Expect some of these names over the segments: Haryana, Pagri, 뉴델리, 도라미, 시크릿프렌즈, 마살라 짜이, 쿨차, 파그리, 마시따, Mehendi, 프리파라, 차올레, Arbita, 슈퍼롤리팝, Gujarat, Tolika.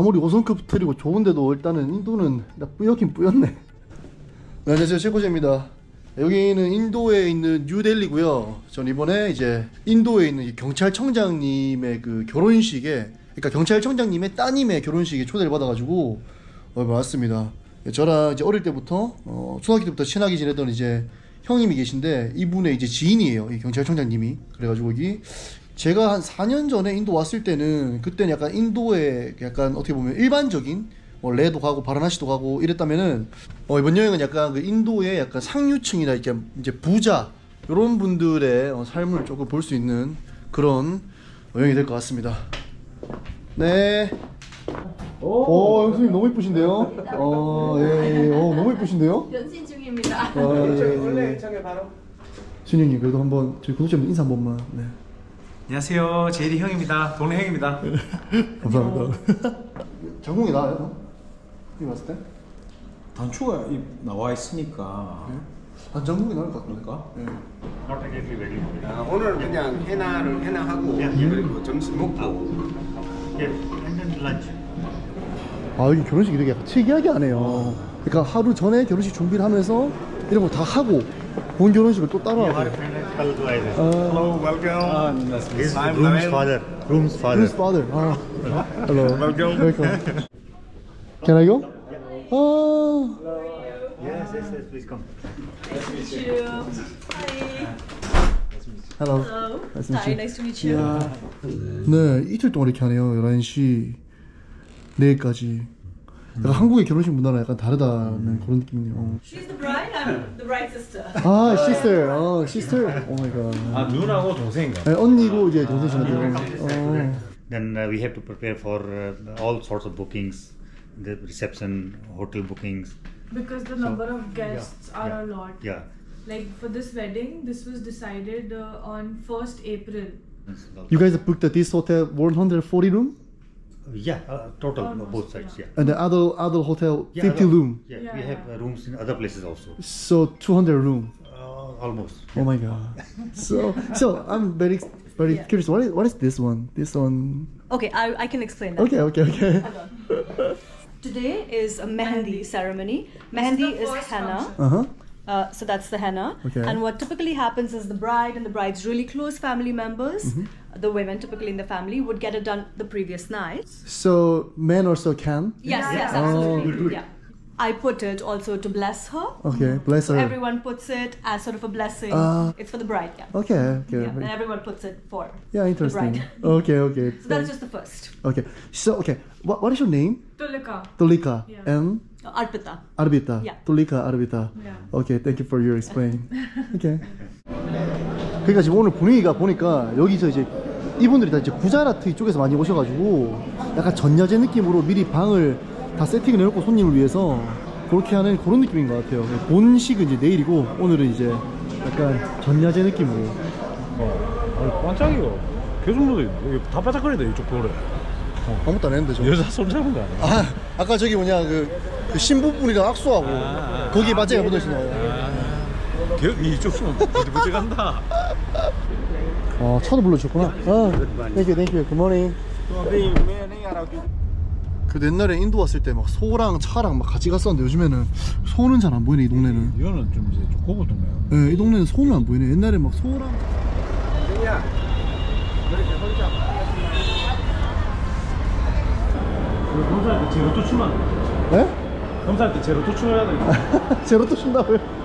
아무리 5성급 호텔이고 좋은데도 일단은 인도는 뿌옇긴 뿌옇네. 네, 안녕하세요, 셰코제입니다. 여기는 인도에 있는 뉴델리고요. 전 이번에 이제 인도에 있는 이 경찰청장님의 그 결혼식에, 그러니까 경찰청장님의 따님의 결혼식에 초대를 받아가지고 왔습니다. 저랑 이제 어릴 때부터 초등학교 때부터 친하게 지내던 이제 형님이 계신데 이분의 이제 지인이에요, 이 경찰청장님이. 그래가지고 여기 제가 한 4년 전에 인도 왔을 때는, 그때는 약간 인도에 약간 어떻게 보면 일반적인 뭐 레도 가고 바라나시도 가고 이랬다면은 이번 여행은 약간 그 인도의 약간 상류층이나 이제 부자 이런 분들의 삶을 조금 볼 수 있는 그런 여행이 될 것 같습니다. 네. 오, 형수님 너무 이쁘신데요? 예, 너무 이쁘신데요? 변신 중입니다. 저희 원래 저게 바로 신영님, 그래도 한번 저희 구독자분 인사 한 번만. 네. 안녕하세요, 제이리 형입니다. 동네 형입니다. 감사합니다. 전공이 나아요? 이 봤을 때? 단추가 나와 있으니까 반 전공이 나을 것 같으니까. 오늘 그냥 해나를 하고 그리고 점심 먹고. 아, 여기 결혼식 이렇게 약간 특이하게 하네요. 그러니까 하루 전에 결혼식 준비를 하면서 이런 거 다 하고 본 결혼식을 또 따로 하고. Hello, welcome. His room's father. Room's father. Room's father. Hello. Welcome. Can I go? Oh. Yes, yes, yes. Please come. Nice to meet you. Hi. Hello. Hello. Hi. Nice to meet you. 네, 이틀 동안 이렇게 하네요. 11시 내일까지. 한국의 결혼식 문화랑 약간 다르다는 그런 느낌이네요. She's the bride, I'm the bride sister. 아, sister, sister. Oh my god. 아, 누나고 동생인가? 네, 언니고 이제 동생이잖아요. Then we have to prepare for all sorts of bookings, the reception, hotel bookings. Because the number of guests are a lot. Yeah. Like for this wedding, this was decided on 1st April. You guys booked at this hotel 140 room? Yeah, total almost, both sides. Yeah. And the other hotel 50 room. Yeah, we have rooms in other places also. So 200 room. Almost. Oh my god. so I'm very curious. What is this one? This one. Okay, I can explain that. Okay. Today is a Mehendi ceremony. Mehendi is henna. So that's the henna. Okay. And what typically happens is the bride and the bride's really close family members, the women typically in the family, would get it done the previous night. So men also can? Yes, absolutely. Yeah. I put it also to bless her. Okay, bless her. Everyone puts it as sort of a blessing. It's for the bride, yeah. Okay. Yeah, and everyone puts it for interesting. The bride. Okay. So that's just the first. Okay. So, what is your name? Tolika. Tolika. Yeah. And? Arbita. Yeah. Tolika, Arbita. Yeah. Okay, thank you for your explaining. Okay. 그러니까 지금 오늘 분위기가 보니까 여기서 이제 이분들이 다 이제 구자라트 이쪽에서 많이 오셔가지고 약간 전야제 느낌으로 미리 방을 다 세팅을 해놓고 손님을 위해서 그렇게 하는 그런 느낌인 것 같아요. 본식은 이제 내일이고 오늘은 이제 약간 전야제 느낌으로. 반짝이가 계속 묻어있는데 다 반짝거리다 이쪽 볼에. 아무것도 안 했는데 저 여자 손 잡은 거 아니야? 아까 저기 뭐냐 그 신부분이랑 악수하고 거기에 반짝이가 묻어있어요. 이쪽 손 무지 간다. 차도 불러주셨구나. Thank you, thank you. Good morning. 그래도 옛날에 인도 왔을 때 막 소랑 차랑 막 같이 갔었는데 요즘에는 소는 잘 안 보이네, 이 동네는. 이거는 좀 이제 고급 동네야. 네, 이 동네는 소는 안 보이네. 옛날에 막 소랑. 검사할 때 제로토 추면. 네? 검사할 때 제로토 추어야 돼. 제로토 춘다고요?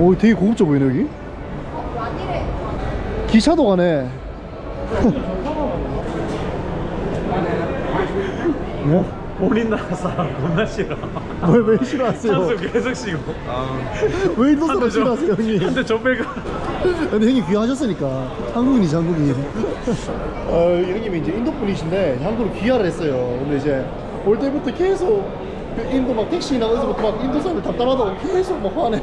오, 되게 고급져 보이네 여기. 기차도 가네. 뭐? 우리나라 사람 겁나 싫어. 왜 싫어하세요? 찬수 계속 쉬고. 왜 인도 사람 싫어하세요 형님? 근데 저 빼가. 근데 형님 귀화하셨으니까 한국인이지 한국인. 형님이 이제 인도 분이신데 한국으로 귀화를 했어요. 근데 이제 올 때부터 계속 인도 막 택시 나가서부터 막 인도 사람들 답답하다고 계속 막 화내.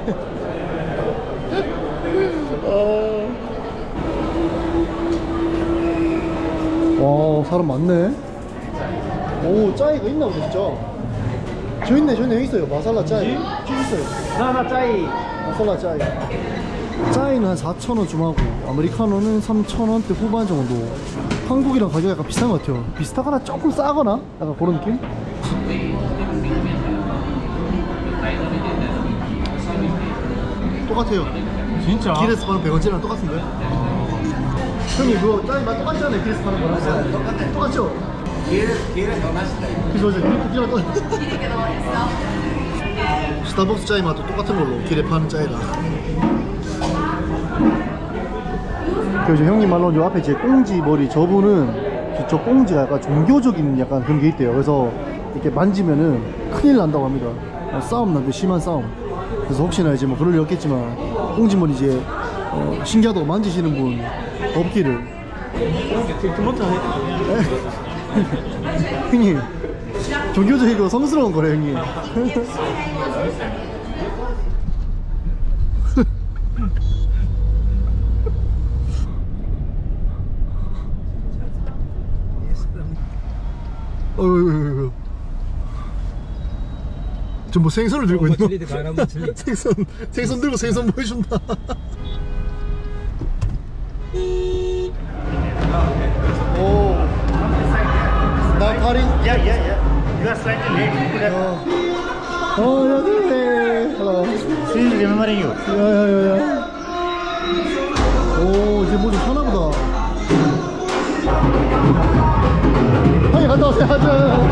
와, 사람 많네. 오, 짜이가 있나 보다 진짜. 저 있네, 여기 있어요. 마살라 짜이. 있어요. 마살라 짜이. 짜이는 한 4,000원 좀 하고 아메리카노는 3,000원대 후반 정도. 한국이랑 가격이 약간 비슷한 것 같아요. 비슷하거나 조금 싸거나 약간 그런 느낌? 똑같아요. 진짜? 길에서 파는 100원짜리랑 똑같은데? 형님 그거 짜이 맛 똑같잖아요. 길에서 파는 거랑. 맞아요. 똑같아요. 똑같죠? 길에서 맛있다. 그죠? 길에서 똑같아요. 길에게 넣어냈어. 스타벅스 짜이 맛도 똑같은 걸로 길에 파는 짜이라. 그래서 형님 말로는 요 앞에 이제 꽁지 머리 저분은 저 꽁지가 약간 종교적인 약간 그런 게 있대요. 그래서 이렇게 만지면은 큰일 난다고 합니다. 싸움 난다, 심한 싸움. 그래서 혹시나 이제 뭐 그럴 일 없겠지만 꽁지 머리 이제 신기하다고 만지시는 분 없기를. 형님. 종교적이고 성스러운 거래 형님. 어이구. 저 뭐 생선을 들고 있노? 생선 들고 생선 보여준다. 오. 나 다리. 야야야. You are slightly late. Oh, yeah, yeah. Hello. She is remembering you. Yeah. Oh, 이제 뭐 좀 편하구나. 아니, 갔다 왔어요.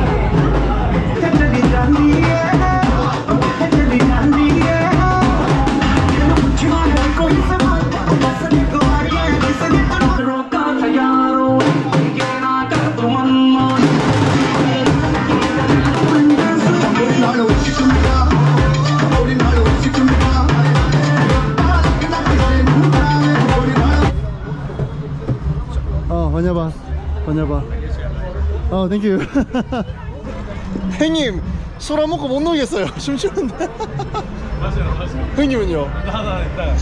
번여봐. 아, 땡큐. 형님, 술 안 먹고 못 놀겠어요. 춤추는데. 맞아요. 형님은요? 나 일단.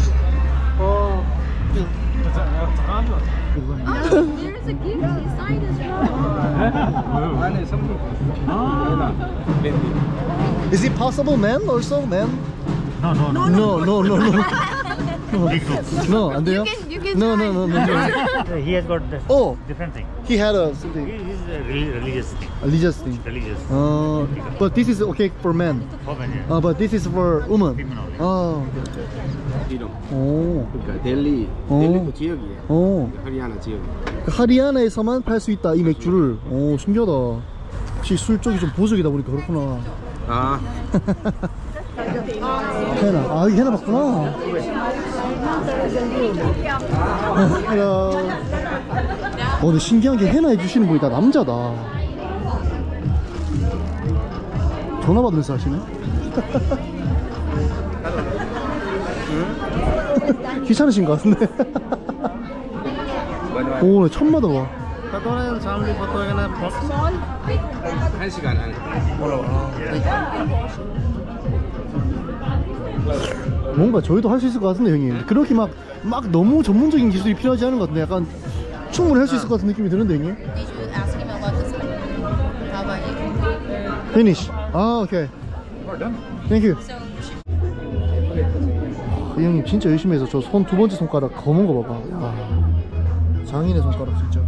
There's a gift inside as well. 안에 선물. Is it possible, man? Also, man? No. No, 안 돼요? No. He has got this different thing. He had a something. He is a religious thing. Religious. But this is okay for men. Yeah. But this is for women. Oh. 그러니까 델리 지역이에요. 하리아나 지역. 하리아나에서만 팔 수 있다 이 맥주를. 오, 신기하다. 혹시 술 쪽이 좀 보수적이다 보니까 그렇구나. 아. 헤나. 아, 이게 헤나 맞구나. 헤나. 근데 신기한 게 헤나 해주시는 분이 다 남자다. 전화 받으면서 하시네? 귀찮으신 것 같은데? 오, 천마다 와. 한 시간 안에. 뭔가 저희도 할 수 있을 것 같은데 형님. 그렇게 막 너무 전문적인 기술이 필요하지 않은 것 같은데 약간 충분히 할 수 있을 것 같은 느낌이 드는데 형님. Finish. 아, 오케이. Thank you. 이 형님 진짜 열심히 해서 저 손 2번째 손가락 검은 거 봐봐. 야, 장인의 손가락 진짜.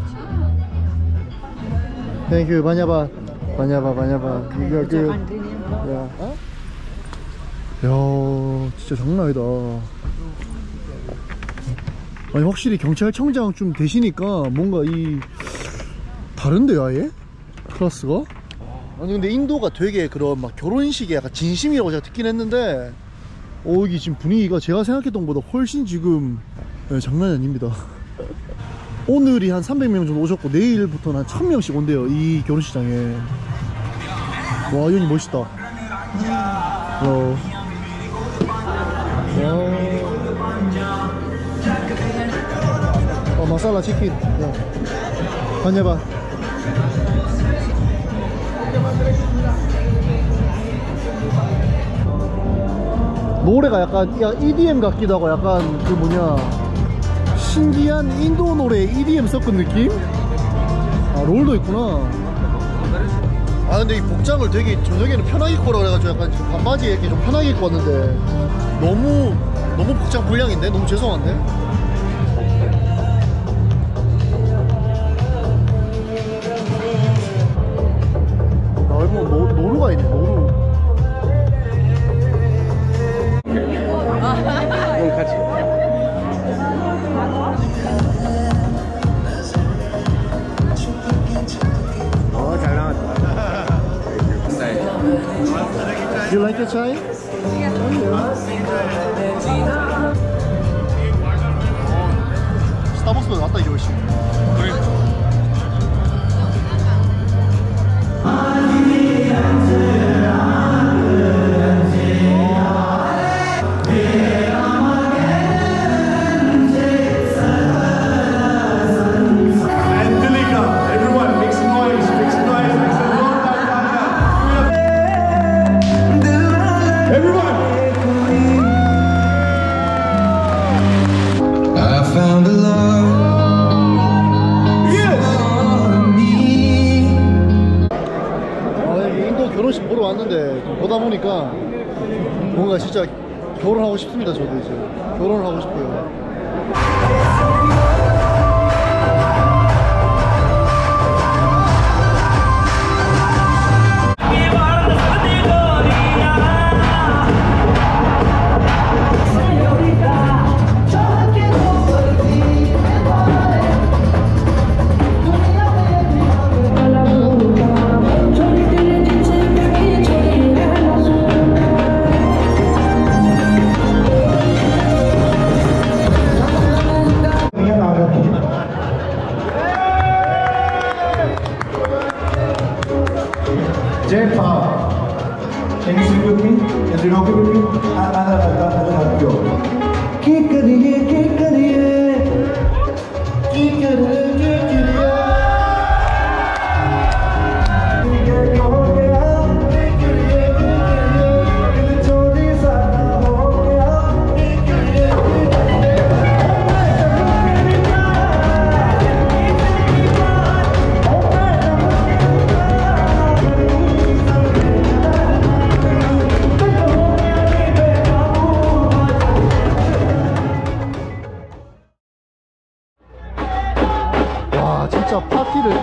Thank you. 바냐바. 야, 진짜 장난 아니다. 아니 확실히 경찰청장 좀 되시니까 뭔가 이 다른데요 아예? 클래스가? 아니 근데 인도가 되게 그런 막 결혼식에 약간 진심이라고 제가 듣긴 했는데 이게 지금 분위기가 제가 생각했던 것보다 훨씬 지금 장난이 아닙니다. 오늘이 한 300명 정도 오셨고 내일부터는 한 1000명씩 온대요 이 결혼식장에. 와, 연이 멋있다. 마살라 치킨. 반야바. 노래가 약간 EDM 같기도 하고 약간 그 뭐냐 신기한 인도 노래 EDM 섞은 느낌? 아, 롤도 있구나. 아, 근데 이 복장을 되게 저녁에는 편하게 입고 오라 그래가지고 약간 반바지에 이렇게 좀 편하게 입고 왔는데 너무 너무 복잡 불량인데? 너무 죄송한데? 나 얼마 노루가 있네. 노루 오늘 같이 잘 나왔다. Do you like the chai? Yeah. 스타벅스보다 낫다 이게 훨씬. 그래. 보니까 뭔가 진짜 결혼하고 싶습니다. 저도 이제 결혼을 하고 싶어요.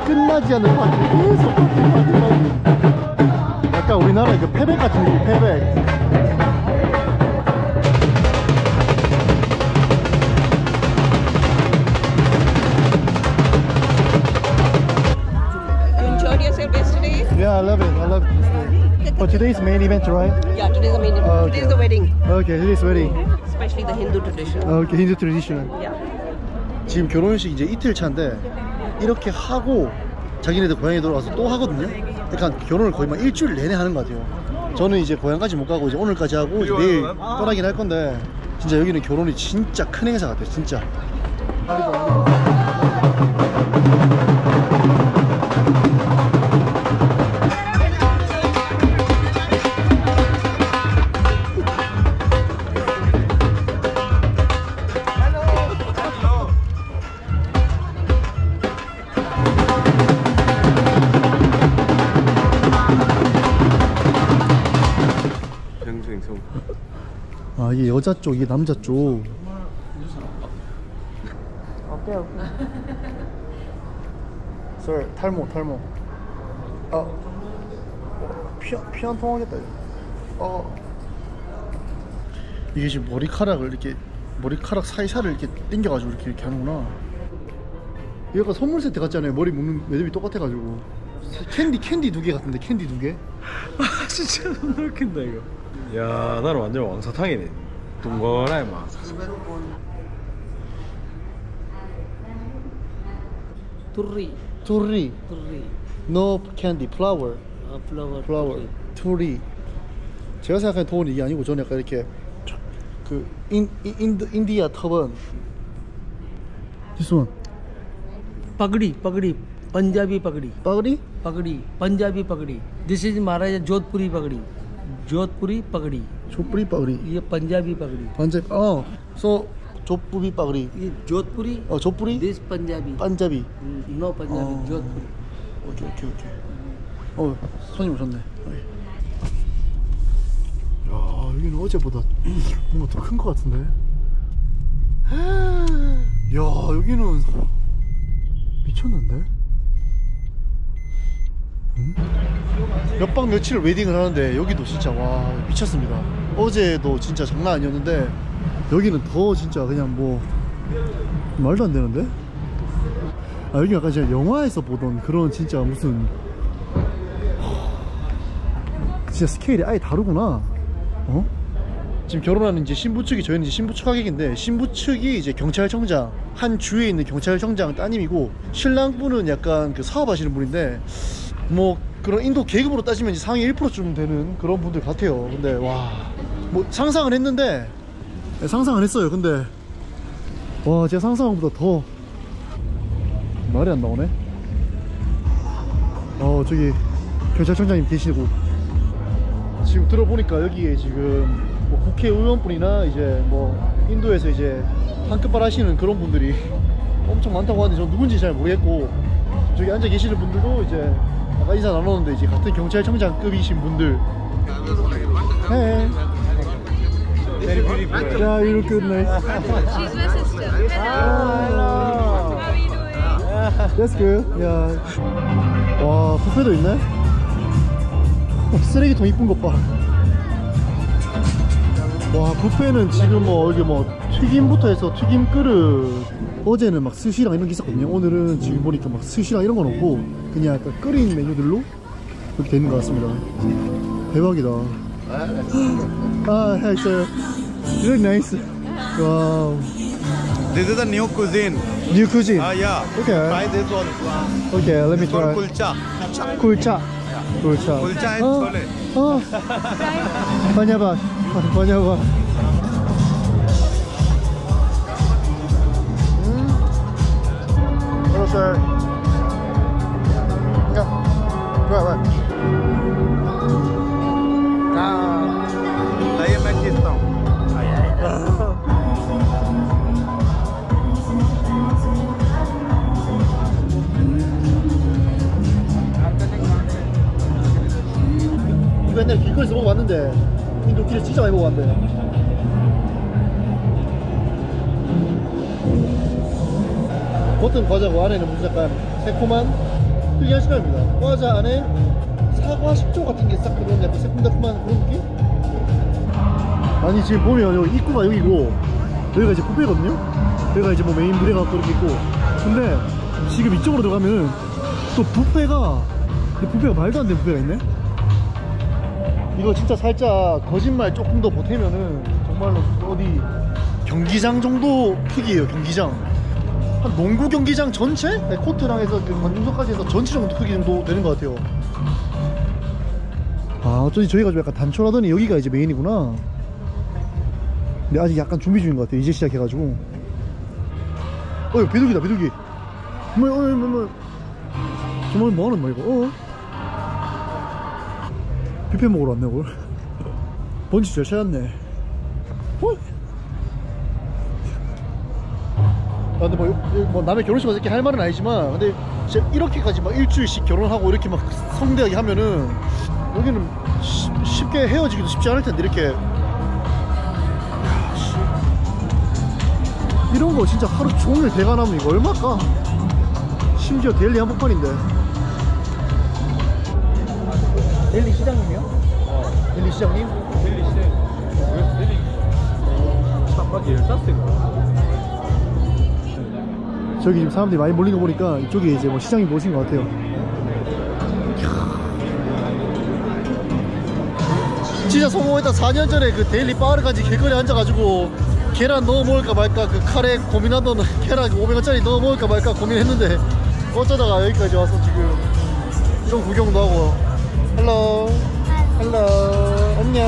끝나지 않는 파티, 계속 파티. 약간 우리나라의 그 패백 같은 느낌, 패백. You enjoyed yourself yesterday? Yeah, I love it. I love it. But today is main event, right? Yeah, today is the main event. Okay. Today is the wedding. Okay, today is wedding. Especially the Hindu tradition. Okay, Hindu tradition. Yeah. 지금 결혼식 이제 이틀 차인데. 이렇게 하고 자기네들 고향에 돌아와서 또 하거든요. 약간 결혼을 거의 막 일주일 내내 하는 것 같아요. 저는 이제 고향까지 못 가고 이제 오늘까지 하고 이제 내일 떠나긴 할 건데, 진짜 여기는 결혼이 진짜 큰 행사 같아요. 진짜. 아, 이게 여자 쪽, 이게 남자 쪽. 어때요? 썰, 탈모. 아, 피 안 통하겠다. 이게 지금 머리카락을 이렇게, 머리카락 사이사이를 이렇게 당겨가지고 이렇게 하는구나. 이거 약간 선물 세트 같잖아요. 머리 묶는 매듭이 똑같아가지고. 캔디 2개 같은데, 캔디 2개? 아, 진짜 너무 웃긴다, 이거. 야, 나는 완전 왕사탕이네. 동그라이 막. 투리. No candy, flower. 아, flower. 투리. 제가 생각하는 톱은 이게 아니고, 저는 약간 이렇게 그 인디아 톱은. This one. 파그리. पंजाबी पगड़ी. पगड़ी पंजाबी पगड़ी. This is महाराजा जोधपुरी पगड़ी. जोधपुरी पगड़ी. ये पंजाबी पगड़ी. सो जोधपुरी पगड़ी. ये Jodhpuri. This Punjabi. No Punjabi Jodhpuri. Okay. 손님 오셨네. 야, 여기는 어제보다 뭔가 더 큰 것 같은데. 야, 여기는 미쳤는데? 응? 몇 박 며칠 웨딩을 하는데 여기도 진짜 와 미쳤습니다. 어제도 진짜 장난 아니었는데 여기는 더 진짜 그냥 뭐 말도 안 되는데? 아, 여기 약간 제가 영화에서 보던 그런 진짜 무슨 진짜 스케일이 아예 다르구나. 어? 지금 결혼하는 이제 신부 측이, 저희는 이제 신부 측하객인데, 신부 측이 이제 경찰청장, 한 주에 있는 경찰청장 따님이고, 신랑분은 약간 그 사업하시는 분인데, 뭐 그런 인도 계급으로 따지면 이제 상위 1%쯤 되는 그런 분들 같아요. 근데 와, 뭐 상상은 했는데, 상상은 했어요. 근데 와, 제가 상상한 것보다 더 말이 안 나오네. 저기 경찰청장님 계시고, 지금 들어보니까 여기에 지금 뭐 국회의원분이나 이제 뭐 인도에서 이제 한끗발 하시는 그런 분들이 엄청 많다고 하는데 전 누군지 잘 모르겠고, 저기 앉아 계시는 분들도 이제 아까 인사 나눴는데 이제 같은 경찰청장급이신 분들. Hey. Very beautiful. Yeah, you look nice. She's my sister. Hello. How are you doing? That's good. Yeah. 와, 뷔페도 있네. 쓰레기통 이쁜 것 봐. 와, 뷔페는 지금 뭐 여기 뭐 튀김부터 해서 튀김 그릇, 어제는 막 스시랑 이런 게 있었거든요. 오늘은 지금 보니까 막 스시랑 이런 건 없고 그냥 약간 끓인 메뉴들로 이렇게 돼 있는 것 같습니다. 대박이다. 아, it's really nice. 와우. This is a new cuisine. New cuisine. Ah, yeah. Okay. Try this one. Okay, let me try. Kulcha. Kulcha. Kulcha. Kulcha and chole. Oh. Banyabash. Banyabash. Hello, sir. Yeah. Right, right. Ah. Let me make this now. 맨날 길거리에서 먹어봤는데 인도 길에서 진짜 많이 먹어봤는데. 겉은 과자고 안에는 무슨 약간 새콤한 특이한 식감입니다. 과자 안에 사과 식초 같은 게 싹 들어오는 약간 새콤달콤한 그런 느낌? 아니, 지금 보면 여기 입구가 여기고 여기가 이제 뷔페거든요? 여기가 이제 뭐 메인 무대가 이렇게 있고, 근데 지금 이쪽으로 들어가면은 또 뷔페가, 뷔페가 말도 안 되는 뷔페가 있네? 이거 진짜 살짝 거짓말 조금 더 보태면은 정말로 어디 경기장 정도 크기예요. 경기장 한 농구 경기장 전체? 네, 코트랑 해서 그 관중석까지 해서 전체 정도 크기 정도 되는 것 같아요. 아, 어쩐지 저희가 좀 약간 단촐하더니 여기가 이제 메인이구나. 근데 아직 약간 준비 중인 것 같아요. 이제 시작해가지고. 어이, 비둘기다, 비둘기. 뭐야. 정말 뭐하는 거야 이거. 뷔페 먹으러 왔네. 오늘 번지 잘 찾았네. 아, 근데 뭐 남의 결혼식 와서 이렇게 할 말은 아니지만, 근데 진짜 이렇게까지 막 일주일씩 결혼하고 이렇게 막 성대하게 하면은 여기는 쉽게 헤어지기도 쉽지 않을 텐데 이렇게. 이런 거 진짜 하루 종일 대관하면 이거 얼마까? 심지어 데일리 한복판인데. 델리 시장님이요? 어. 델리 시장님? 델리 시장. 왜 델리? 닭박이 15개. 저기 지금 사람들이 많이 몰린 거 보니까 이쪽에 이제 뭐 시장이 모신 것 같아요. 진짜 성공했다. 4년 전에 그 델리 바르까지 길거리 앉아가지고 계란 넣어 먹을까 말까 그 카레 고민하던, 계란 500원짜리 넣어 먹을까 말까 고민했는데 어쩌다가 여기까지 와서 지금 이런 구경도 하고. 헬로 헬로 안녕.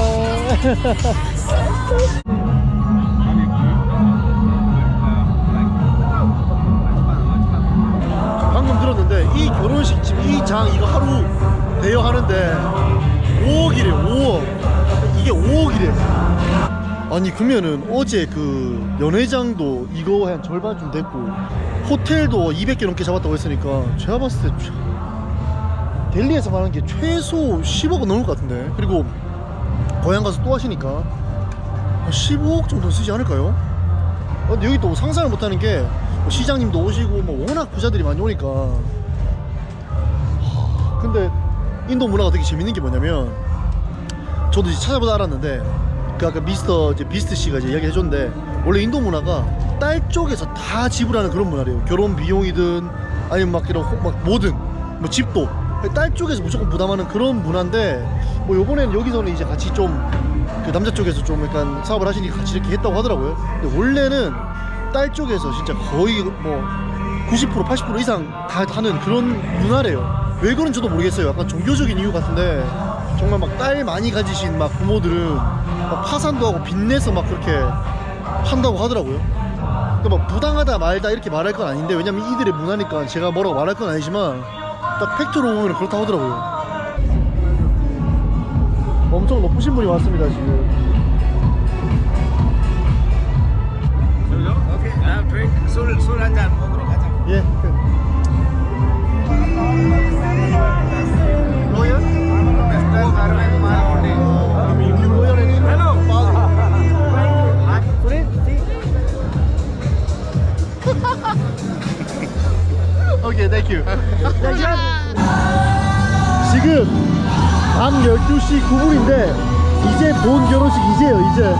방금 들었는데 이 결혼식 지금 이 장 이거 하루 대여하는데 5억이래요. 5억. 이게 5억이래요. 아니, 그러면은 어제 그 연회장도 이거 한 절반쯤 됐고 호텔도 200개 넘게 잡았다고 했으니까 제가 봤을 때 델리에서 말하는 게 최소 10억은 넘을 것 같은데, 그리고 고향 가서 또 하시니까 15억 정도 쓰지 않을까요? 여기 또 상상을 못하는 게 뭐 시장님도 오시고 뭐 워낙 부자들이 많이 오니까. 근데 인도 문화가 되게 재밌는 게 뭐냐면, 저도 이제 찾아보다 알았는데, 그 아까 비스트 씨가 이제 이야기해 줬는데, 원래 인도 문화가 딸 쪽에서 다 지불하는 그런 문화래요. 결혼 비용이든 아니면 막 이런 막 뭐든 뭐 집도 딸 쪽에서 무조건 부담하는 그런 문화인데, 뭐 요번에는 여기서는 이제 같이 좀 그 남자 쪽에서 좀 약간 사업을 하시니까 같이 이렇게 했다고 하더라고요. 근데 원래는 딸 쪽에서 진짜 거의 뭐 90% 80% 이상 다 하는 그런 문화래요. 왜 그런지 저도 모르겠어요. 약간 종교적인 이유 같은데, 정말 막 딸 많이 가지신 막 부모들은 막 파산도 하고 빚내서 막 그렇게 한다고 하더라고요. 그러니까 막 부당하다 말다 이렇게 말할 건 아닌데, 왜냐면 이들의 문화니까 제가 뭐라고 말할 건 아니지만 딱 팩트로 보면 그렇다고 하더라고요. 엄청 높으신 분이 왔습니다 지금. 술 한 잔 먹으러 가자. 예. 오케이, 땡큐. 지금 밤 12시 9분인데 이제 본 결혼식 이제요, 이제.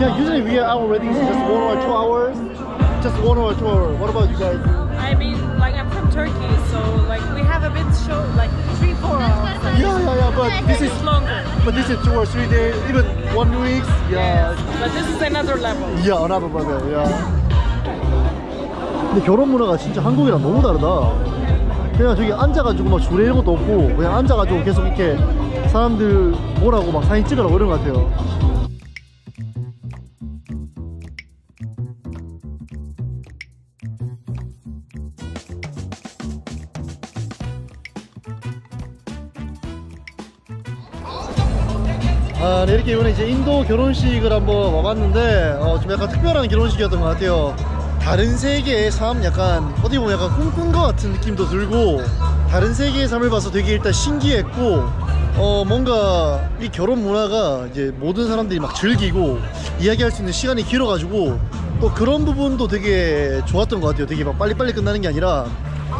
Yeah, usually we are our weddings in just 1 or 2 hours. Just 1 or 2 hours. What about you guys? I mean, like, I'm from Turkey, so like we have a bit short, like 3-4 hours. Yeah, but this is longer. But this is 2 or 3 days, even 1 week. Yeah. But this is another level. Yeah, another level. Yeah. 근데 결혼 문화가 진짜 한국이랑 너무 다르다. 그냥 저기 앉아가지고 막 줄에 이런 것도 없고, 그냥 앉아가지고 계속 이렇게 사람들 뭐라고 막 사진 찍으라고 이런 것 같아요. 네, 이렇게 이번에 이제 인도 결혼식을 한번 와봤는데, 좀 약간 특별한 결혼식이었던 것 같아요. 다른 세계의 삶, 약간 어디 보면 약간 꿈꾼 것 같은 느낌도 들고, 다른 세계의 삶을 봐서 되게 일단 신기했고, 뭔가 이 결혼 문화가 이제 모든 사람들이 막 즐기고 이야기할 수 있는 시간이 길어가지고 또 그런 부분도 되게 좋았던 것 같아요. 되게 막 빨리빨리 끝나는 게 아니라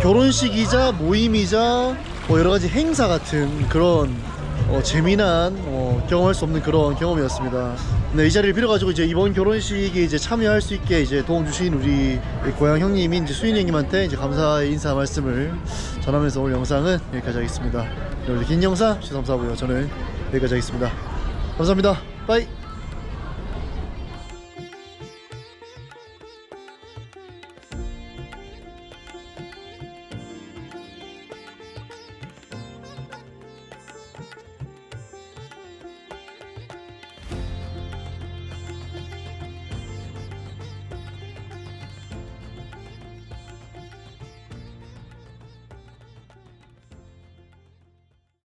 결혼식이자 모임이자 뭐 여러 가지 행사 같은 그런 재미난 경험할 수 없는 그런 경험이었습니다. 네, 이 자리를 빌어가지고 이제 이번 결혼식에 이제 참여할 수 있게 이제 도움 주신 우리 고향 형님인 이제 수인 형님한테 이제 감사의 인사 말씀을 전하면서 오늘 영상은 여기까지 하겠습니다. 오늘 긴 영상 시청해 주셔서 감사하고요. 저는 여기까지 하겠습니다. 감사합니다. 빠이.